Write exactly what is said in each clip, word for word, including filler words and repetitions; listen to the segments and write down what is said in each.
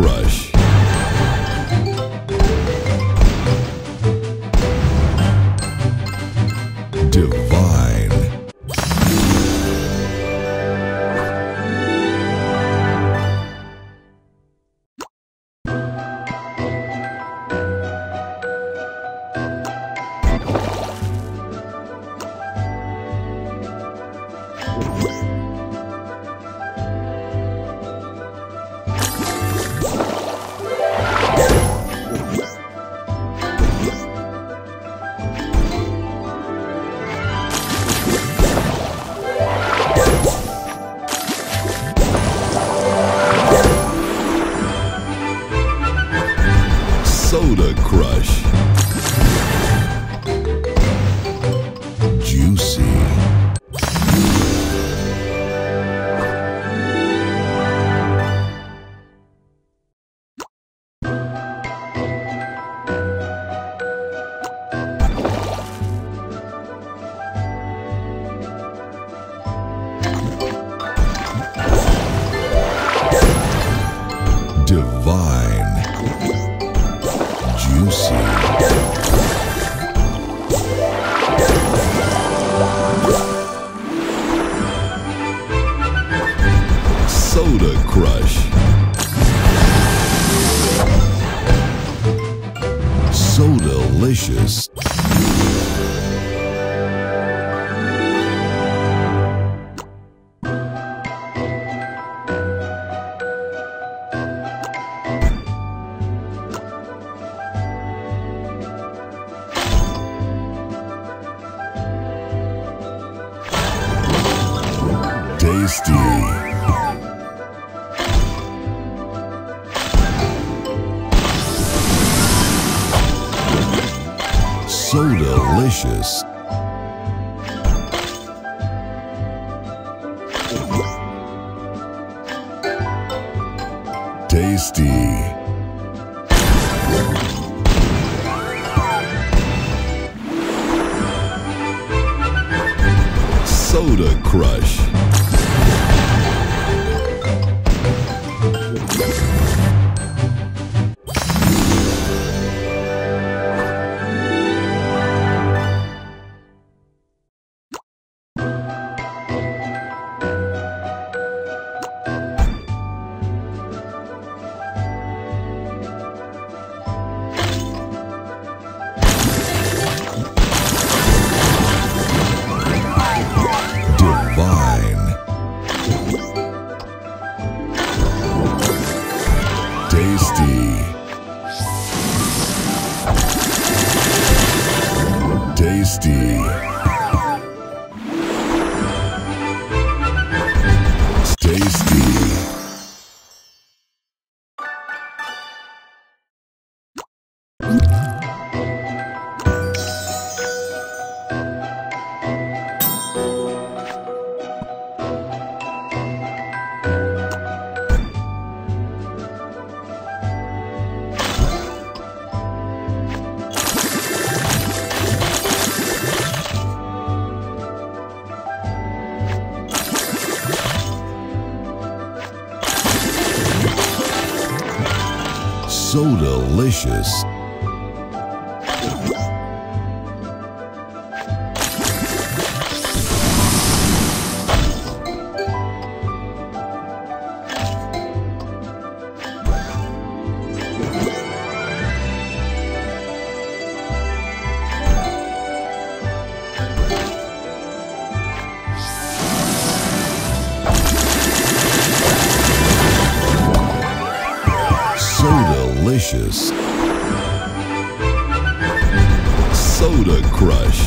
Crush. Divine. Soda Crush. Juicy. Divine. Juicy. Soda Crush. So delicious. Tasty. So delicious. Tasty. Soda Crush. Tasty. Tasty. So delicious. Delicious. Soda Crush.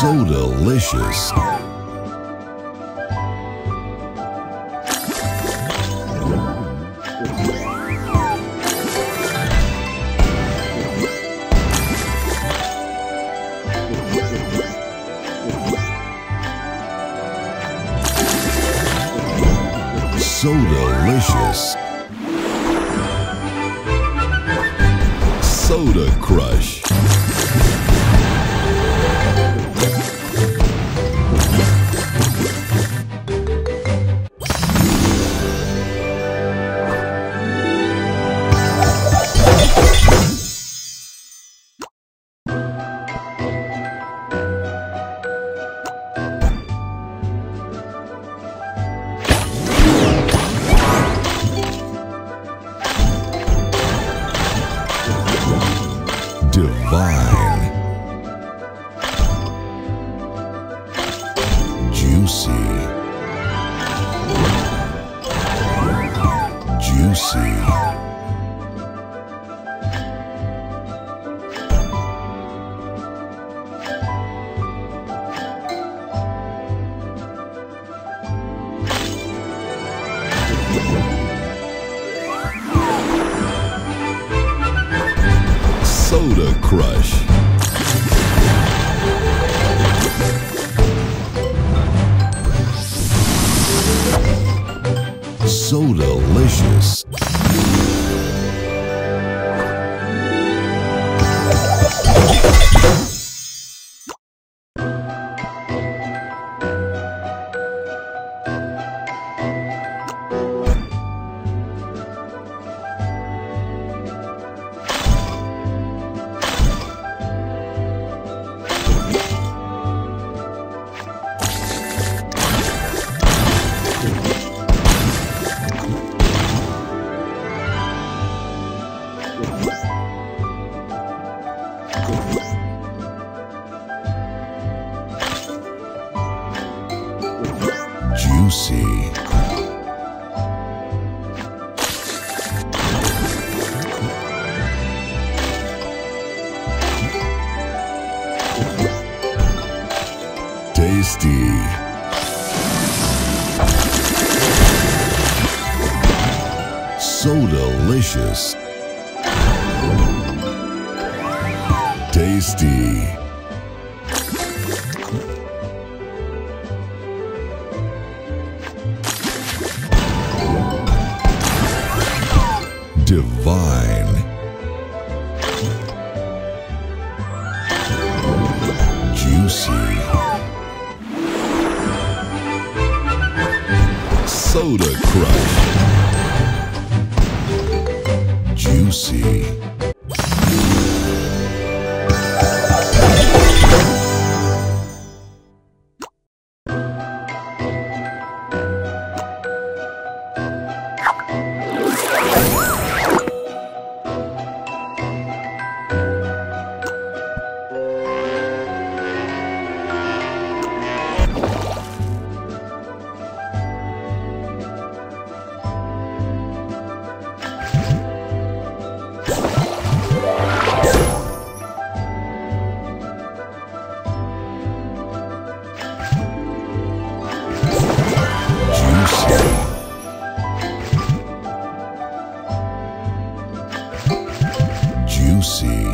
so delicious. So delicious. Soda Crush. Divine. Juicy. Juicy. Soda Crush. So delicious. Juicy. Tasty. So delicious. Tasty. Divine. Juicy. Soda Crush. Juicy. Juicy. Juicy.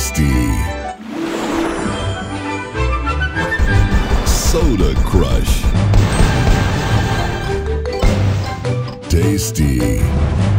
tasty. Soda Crush. Tasty.